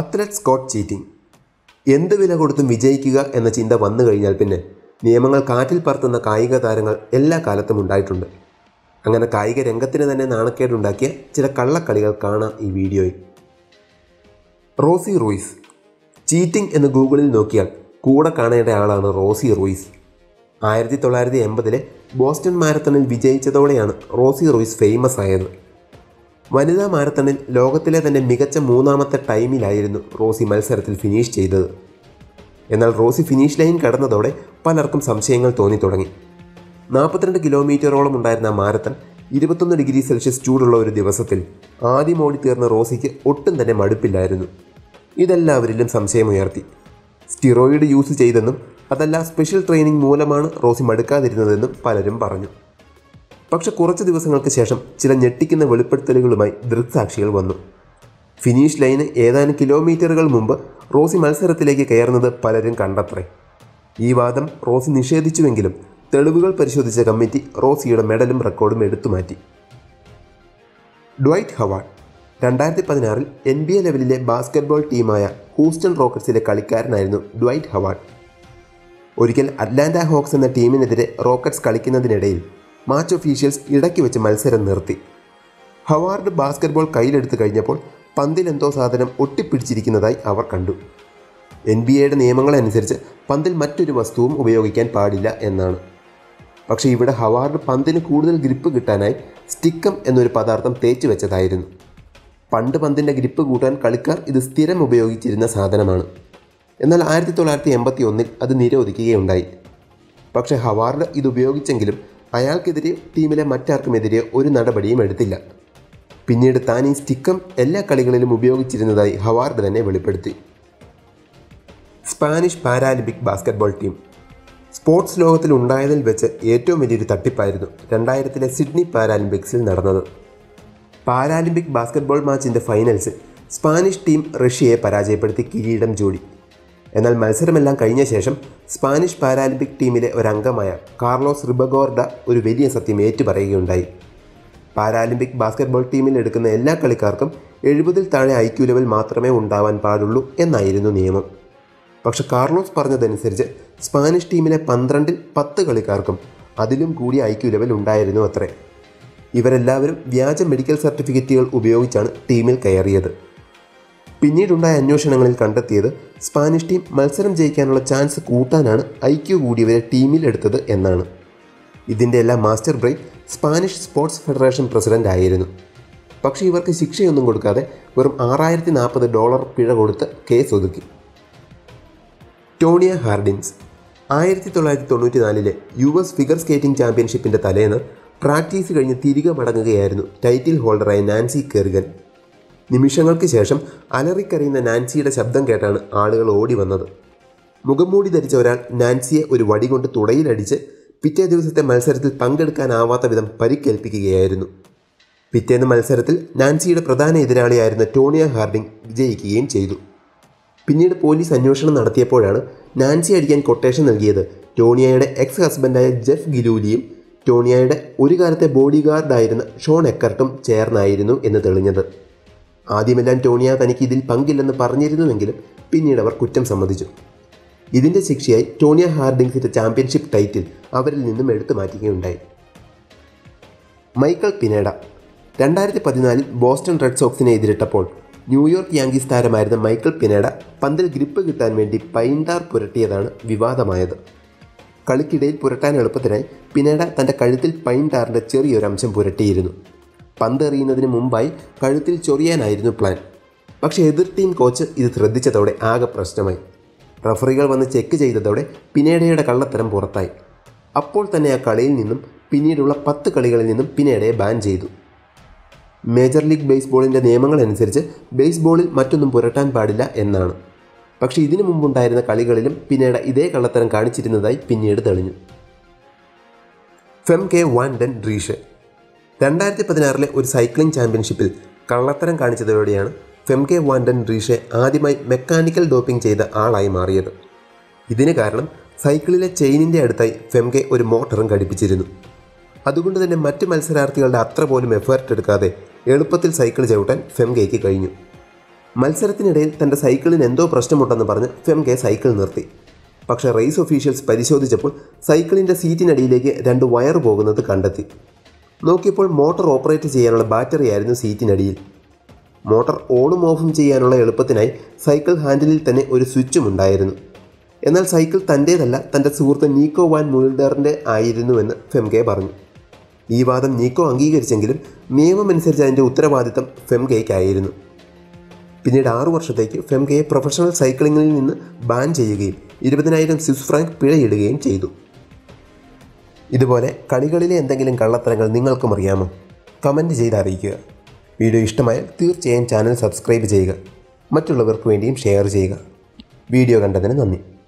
Athletes coat cheating. എന്ത് വില കൊടുത്തും വിജയിക്കുക എന്ന ചിന്ത വന്നു കഴിഞ്ഞാൽ പിന്നെ നിയമങ്ങൾ കാറ്റിൽ പറത്തുന്ന കായിക താരങ്ങൾ എല്ലാ കാലത്തും ഉണ്ടായിട്ടുണ്ട്. അങ്ങനെ കായിക രംഗത്തിന് തന്നെ നാണക്കേടുണ്ടാക്കിയ ചില കള്ളക്കളികൾ കാണാം ഈ വീഡിയോയിൽ. Rossi Reus. ചീറ്റിംഗ് എന്ന് ഗൂഗിളിൽ നോക്കിയാൽ കൂടെ കാണേണ്ട ആളാണ് റോസി റൂയിസ്. 1980 ബോസ്റ്റൺ മാരത്തണിൽ വിജയിച്ചതോടെയാണ് റോസി റൂയിസ് ഫേമസ് ആയത്. വനിതാ മാരത്തണിൽ ലോകത്തിലെ തന്നെ മികച്ച 3ാമത്തെ ടൈമിലായിരുന്നു റോസി മത്സരത്തിൽ ഫിനിഷ് ചെയ്തത്. എന്നാൽ റോസി ഫിനിഷ് ലൈൻ കടന്നതോടെ പലർക്കും സംശയങ്ങൾ തോന്നി തുടങ്ങി. 42 കിലോമീറ്ററോളം ഉണ്ടായിരുന്ന മാരത്തൺ 21°C ചൂടുള്ള ഒരു ദിവസത്തിൽ ആദ്യം ഓടിത്തീർന്ന റോസിക്ക് ഒട്ടും തന്നെ മടുപ്പില്ലായിരുന്നു. ഇതെല്ലാവരിലും സംശയമുയർത്തി. സ്റ്റിറോയിഡ് യൂസ് ചെയ്തെന്നും അതല്ല സ്പെഷ്യൽ ട്രെയിനിങ് മൂലമാണ് റോസി മടുക്കാതിരുന്നതെന്നും പലരും പറഞ്ഞു. പക്ഷെ കുറച്ച് ദിവസങ്ങൾക്ക് ശേഷം ചില ഞെട്ടിക്കുന്ന വെളിപ്പെടുത്തലുകളുമായി ദൃക്സാക്ഷികൾ വന്നു. ഫിനിഷ് ലൈന് ഏതാനും കിലോമീറ്ററുകൾ മുമ്പ് റോസി മത്സരത്തിലേക്ക് കയറുന്നത് പലരും കണ്ടത്രേ. ഈ വാദം റോസി നിഷേധിച്ചുവെങ്കിലും തെളിവുകൾ പരിശോധിച്ച കമ്മിറ്റി റോസിയുടെ മെഡലും റെക്കോർഡും എടുത്തുമാറ്റി. Dwight Howard. 2016 NBA ലെവലിലെ ബാസ്കറ്റ്ബോൾ ടീമായ ഹൂസ്റ്റൺ റോക്കറ്റ്സിലെ കളിക്കാരനായിരുന്നു ഡ്വൈറ്റ് ഹവാർഡ്. ഒരിക്കൽ അറ്റ്ലാന്റ ഹോക്സ് എന്ന ടീമിനെതിരെ റോക്കറ്റ്സ് കളിക്കുന്നതിനിടയിൽ മാച്ച് ഒഫീഷ്യൽസ് ഇടയ്ക്ക് വെച്ച് മത്സരം നിർത്തി. ഹവാർഡ് ബാസ്കറ്റ്ബോൾ കയ്യിലെടുത്തു കഴിഞ്ഞപ്പോൾ പന്തിലെന്തോ സാധനം ഒട്ടിപ്പിടിച്ചിരിക്കുന്നതായി അവർ കണ്ടു. NBA യുടെ നിയമങ്ങളനുസരിച്ച് പന്തിൽ മറ്റൊരു വസ്തുവും ഉപയോഗിക്കാൻ പാടില്ല എന്നാണ്. പക്ഷേ ഇവിടെ ഹവാർഡ് പന്തിന് കൂടുതൽ ഗ്രിപ്പ് കിട്ടാനായി സ്റ്റിക്കം എന്നൊരു പദാർത്ഥം തേച്ചു വെച്ചതായിരുന്നു. പണ്ട് പന്തിൻ്റെ ഗ്രിപ്പ് കൂട്ടാൻ കളിക്കാർ ഇത് സ്ഥിരം ഉപയോഗിച്ചിരുന്ന സാധനമാണ്. എന്നാൽ 1981 അത് നിരോധിക്കുകയുണ്ടായി. പക്ഷേ ഹവാർഡ് ഇതുപയോഗിച്ചെങ്കിലും അയാൾക്കെതിരെയോ ടീമിലെ മറ്റാർക്കുമെതിരെയോ ഒരു നടപടിയും എടുത്തില്ല. പിന്നീട് താൻ ഈ സ്റ്റിക്കം എല്ലാ കളികളിലും ഉപയോഗിച്ചിരുന്നതായി ഹവാർഡ് തന്നെ വെളിപ്പെടുത്തി. Spanish Paralympic basketball team. Sports ലോകത്തിൽ ഉണ്ടായതിൽ വെച്ച് ഏറ്റവും വലിയൊരു തട്ടിപ്പായിരുന്നു 2000 സിഡ്നി പാരാലിമ്പിക്സിൽ നടന്നത്. പാരാലിമ്പിക് ബാസ്കറ്റ്ബോൾ മാച്ചിൻ്റെ ഫൈനൽസിൽ സ്പാനിഷ് ടീം റഷ്യയെ പരാജയപ്പെടുത്തി കിരീടം ചൂടി. എന്നാൽ മത്സരമെല്ലാം കഴിഞ്ഞ ശേഷം സ്പാനിഷ് പാരാലിമ്പിക് ടീമിലെ ഒരംഗമായ കാർലോസ് റിബഗോർഡ ഒരു വലിയ സത്യം ഏറ്റുപറയുകയുണ്ടായി. പാരാലിമ്പിക് ബാസ്കറ്റ്ബോൾ ടീമിൽ എടുക്കുന്ന എല്ലാ കളിക്കാർക്കും 70 താഴെ IQ ലെവൽ മാത്രമേ ഉണ്ടാവാൻ പാടുള്ളൂ എന്നായിരുന്നു നിയമം. പക്ഷെ കാർലോസ് പറഞ്ഞതനുസരിച്ച് സ്പാനിഷ് ടീമിലെ 12-ൽ 10 കളിക്കാർക്കും അതിലും കൂടി IQ ലെവൽ ഉണ്ടായിരുന്നു അത്രേ. ഇവരെല്ലാവരും വ്യാജ മെഡിക്കൽ സർട്ടിഫിക്കറ്റുകൾ ഉപയോഗിച്ചാണ് ടീമിൽ കയറിയത്. പിന്നീടുണ്ടായ അന്വേഷണങ്ങളിൽ കണ്ടെത്തിയത് സ്പാനിഷ് ടീം മത്സരം ജയിക്കാനുള്ള ചാൻസ് കൂട്ടാനാണ് IQ കൂടിയവരെ ടീമിൽ എടുത്തത് എന്നാണ്. ഇതിൻ്റെ എല്ലാം master brain Spanish sports federation president ആയിരുന്നു. പക്ഷേ ഇവർക്ക് ശിക്ഷയൊന്നും കൊടുക്കാതെ വെറും $6,040 പിഴ കൊടുത്ത് കേസ് ഒതുക്കി. Tonya Hardins. 1994 US figure skating ചാമ്പ്യൻഷിപ്പിൻ്റെ തലേന്ന് പ്രാക്ടീസ് കഴിഞ്ഞ് തിരികെ മടങ്ങുകയായിരുന്നു ടൈറ്റിൽ ഹോൾഡറായ നാൻസി കെറിഗൻ. നിമിഷങ്ങൾക്ക് ശേഷം അലറിക്കറിയുന്ന നാൻസിയുടെ ശബ്ദം കേട്ടാണ് ആളുകൾ ഓടി വന്നത്. മുഖംമൂടി ധരിച്ച ഒരാൾ നാൻസിയെ ഒരു വടി കൊണ്ട് തുടയിലടിച്ച് പിറ്റേ ദിവസത്തെ മത്സരത്തിൽ പങ്കെടുക്കാനാവാത്ത വിധം പരിക്കേൽപ്പിക്കുകയായിരുന്നു. പിറ്റേന്ന് മത്സരത്തിൽ നാൻസിയുടെ പ്രധാന എതിരാളിയായിരുന്ന ടോണിയ ഹാർഡിംഗ് വിജയിക്കുകയും ചെയ്തു. പിന്നീട് പോലീസ് അന്വേഷണം നടത്തിയപ്പോഴാണ് നാൻസി അടിക്കാൻ കൊട്ടേഷൻ നൽകിയത് ടോണിയയുടെ എക്സ് ഹസ്ബൻഡായ ജെഫ് ഗിലൂലിയും ടോണിയയുടെ ഒരു കാലത്തെ ബോഡി ഗാർഡായിരുന്ന ഷോൺ എക്കർട്ടും ചേർന്നായിരുന്നു എന്ന് തെളിഞ്ഞത്. ആദ്യമെല്ലാം ടോണിയ തനിക്ക് ഇതിൽ പങ്കില്ലെന്ന് പറഞ്ഞിരുന്നുവെങ്കിലും പിന്നീട് അവർ കുറ്റം സമ്മതിച്ചു. ഇതിൻ്റെ ശിക്ഷയായി ടോണിയ ഹാർഡിങ്സിൻ്റെ ചാമ്പ്യൻഷിപ്പ് ടൈറ്റിൽ അവരിൽ നിന്നും എടുത്തു മാറ്റുകയുണ്ടായി. Michael Pineda. 2014 ബോസ്റ്റൺ റെഡ് സോക്സിനെ എതിരിട്ടപ്പോൾ ന്യൂയോർക്ക് യാങ്കീസ് താരമായിരുന്ന മൈക്കൽ പിനേഡ പന്തിൽ ഗ്രിപ്പ് കിട്ടാൻ വേണ്ടി പൈൻ ടാർ പുരട്ടിയതാണ് വിവാദമായത്. കളിക്കിടയിൽ പുരട്ടാൻ എളുപ്പത്തിനായി പിനേഡ തൻ്റെ കഴുത്തിൽ പൈൻ ടാറിൻ്റെ ചെറിയൊരംശം പുരട്ടിയിരുന്നു. പന്തെറിയുന്നതിന് മുമ്പായി കഴുത്തിൽ ചൊറിയാനായിരുന്നു പ്ലാൻ. പക്ഷേ എതിർ ടീം കോച്ച് ഇത് ശ്രദ്ധിച്ചതോടെ ആകെ പ്രശ്നമായി. റഫറികൾ വന്ന് ചെക്ക് ചെയ്തതോടെ പിനേഡയുടെ കള്ളത്തരം പുറത്തായി. അപ്പോൾ തന്നെ ആ കളിയിൽ നിന്നും പിന്നീടുള്ള 10 കളികളിൽ നിന്നും പിനേഡയെ ബാൻ ചെയ്തു. മേജർ ലീഗ് ബേസ്ബോളിൻ്റെ നിയമങ്ങളനുസരിച്ച് ബേസ്ബോളിൽ മറ്റൊന്നും പുരട്ടാൻ പാടില്ല എന്നാണ്. പക്ഷേ ഇതിനു മുമ്പുണ്ടായിരുന്ന കളികളിലും പിനേഡ ഇതേ കള്ളത്തരം കാണിച്ചിരുന്നതായി പിന്നീട് തെളിഞ്ഞു. Femke van den ഡ്രീഷെ. 2016 ഒരു സൈക്ലിംഗ് ചാമ്പ്യൻഷിപ്പിൽ കള്ളത്തരം കാണിച്ചതോടെയാണ് ഫെംകെ വാൻ ഡെൻ ഡ്രീഷെ ആദ്യമായി മെക്കാനിക്കൽ ഡോപ്പിംഗ് ചെയ്ത ആളായി മാറിയത്. ഇതിന് കാരണം സൈക്കിളിലെ ചെയിനിൻ്റെ അടുത്തായി ഫെംകെ ഒരു മോട്ടറും ഘടിപ്പിച്ചിരുന്നു. അതുകൊണ്ട് തന്നെ മറ്റ് മത്സരാർത്ഥികളുടെ അത്ര പോലും എഫേർട്ട് എടുക്കാതെ എളുപ്പത്തിൽ സൈക്കിൾ ചവിട്ടാൻ ഫെംകെയ്ക്ക് കഴിഞ്ഞു. മത്സരത്തിനിടയിൽ തൻ്റെ സൈക്കിളിന് എന്തോ പ്രശ്നമുണ്ടെന്ന് പറഞ്ഞ് ഫെംകെ സൈക്കിൾ നിർത്തി. പക്ഷേ റേസ് ഒഫീഷ്യൽസ് പരിശോധിച്ചപ്പോൾ സൈക്കിളിൻ്റെ സീറ്റിനടിയിലേക്ക് രണ്ട് വയർ പോകുന്നത് കണ്ടെത്തി. നോക്കിയപ്പോൾ മോട്ടോർ ഓപ്പറേറ്റ് ചെയ്യാനുള്ള ബാറ്ററി ആയിരുന്നു സീറ്റിനടിയിൽ. മോട്ടോർ ഓണും ഓഫും ചെയ്യാനുള്ള എളുപ്പത്തിനായി സൈക്കിൾ ഹാൻഡിലിൽ തന്നെ ഒരു സ്വിച്ചും ഉണ്ടായിരുന്നു. എന്നാൽ സൈക്കിൾ തൻ്റേതല്ല, തൻ്റെ സുഹൃത്ത് നീക്കോ വാൻ മുൾഡറിൻ്റെ ആയിരുന്നുവെന്ന് ഫെംകെ പറഞ്ഞു. ഈ വാദം നീക്കോ അംഗീകരിച്ചെങ്കിലും നിയമമനുസരിച്ച് അതിൻ്റെ ഉത്തരവാദിത്തം ഫെംകെയ്ക്കായിരുന്നു. പിന്നീട് 6 വർഷത്തേക്ക് ഫെംകെയെ പ്രൊഫഷണൽ സൈക്ലിങ്ങിൽ നിന്ന് ബാൻ ചെയ്യുകയും 20,000 സ്വിസ് ഫ്രാങ്ക് പിഴയിടുകയും ചെയ്തു. ഇതുപോലെ കളികളിലെ എന്തെങ്കിലും കള്ളത്തരങ്ങൾ നിങ്ങൾക്കും അറിയാമോ? കമൻറ്റ് ചെയ്ത് അറിയിക്കുക. വീഡിയോ ഇഷ്ടമായാൽ തീർച്ചയായും ചാനൽ സബ്സ്ക്രൈബ് ചെയ്യുക. മറ്റുള്ളവർക്ക് വേണ്ടിയും ഷെയർ ചെയ്യുക. വീഡിയോ കണ്ടതിന് നന്ദി.